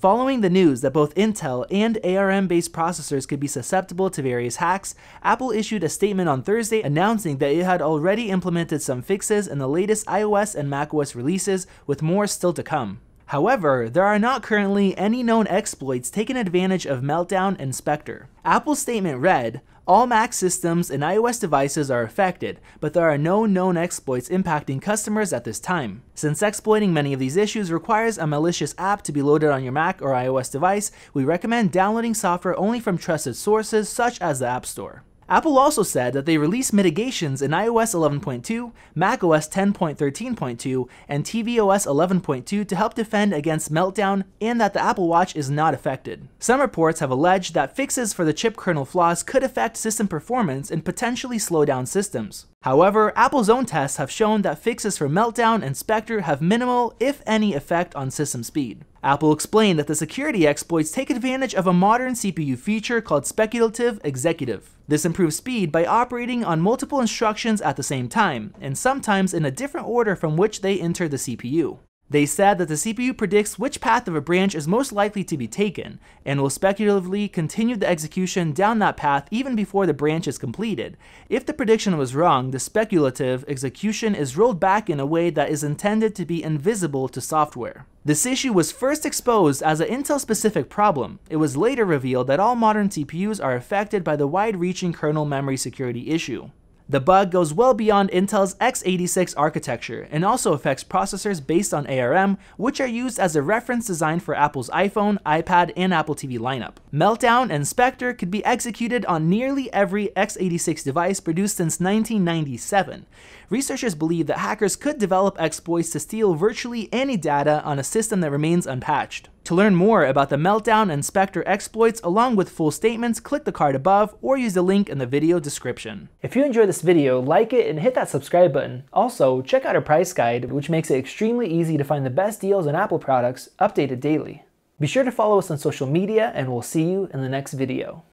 Following the news that both Intel and ARM-based processors could be susceptible to various hacks, Apple issued a statement on Thursday announcing that it had already implemented some fixes in the latest iOS and macOS releases, with more still to come. However, there are not currently any known exploits taking advantage of Meltdown and Spectre. Apple's statement read, "All Mac systems and iOS devices are affected, but there are no known exploits impacting customers at this time." Since exploiting many of these issues requires a malicious app to be loaded on your Mac or iOS device, we recommend downloading software only from trusted sources such as the App Store. Apple also said that they released mitigations in iOS 11.2, macOS 10.13.2, and tvOS 11.2 to help defend against Meltdown, and that the Apple Watch is not affected. Some reports have alleged that fixes for the chip kernel flaws could affect system performance and potentially slow down systems. However, Apple's own tests have shown that fixes for Meltdown and Spectre have minimal, if any, effect on system speed. Apple explained that the security exploits take advantage of a modern CPU feature called speculative executive. This improves speed by operating on multiple instructions at the same time, and sometimes in a different order from which they enter the CPU. They said that the CPU predicts which path of a branch is most likely to be taken, and will speculatively continue the execution down that path even before the branch is completed. If the prediction was wrong, the speculative execution is rolled back in a way that is intended to be invisible to software. This issue was first exposed as an Intel-specific problem. It was later revealed that all modern CPUs are affected by the wide-reaching kernel memory security issue. The bug goes well beyond Intel's x86 architecture and also affects processors based on ARM, which are used as a reference design for Apple's iPhone, iPad, and Apple TV lineup. Meltdown and Spectre could be executed on nearly every x86 device produced since 1997. Researchers believe that hackers could develop exploits to steal virtually any data on a system that remains unpatched. To learn more about the Meltdown and Spectre exploits along with full statements, click the card above or use the link in the video description. If you enjoyed this video, like it and hit that subscribe button. Also, check out our price guide, which makes it extremely easy to find the best deals on Apple products, updated daily. Be sure to follow us on social media, and we'll see you in the next video.